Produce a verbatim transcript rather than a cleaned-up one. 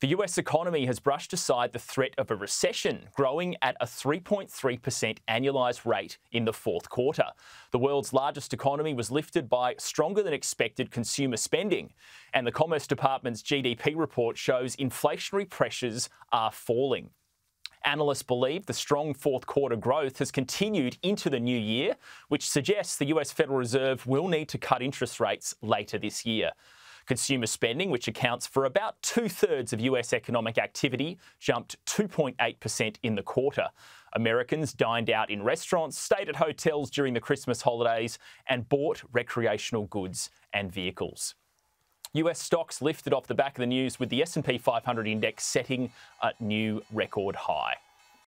The U S economy has brushed aside the threat of a recession, growing at a three point three percent annualized rate in the fourth quarter. The world's largest economy was lifted by stronger than expected consumer spending, and the Commerce Department's G D P report shows inflationary pressures are falling. Analysts believe the strong fourth quarter growth has continued into the new year, which suggests the U S Federal Reserve will need to cut interest rates later this year. Consumer spending, which accounts for about two-thirds of U S economic activity, jumped two point eight percent in the quarter. Americans dined out in restaurants, stayed at hotels during the Christmas holidays, and bought recreational goods and vehicles. U S stocks lifted off the back of the news, with the S and P five hundred index setting a new record high.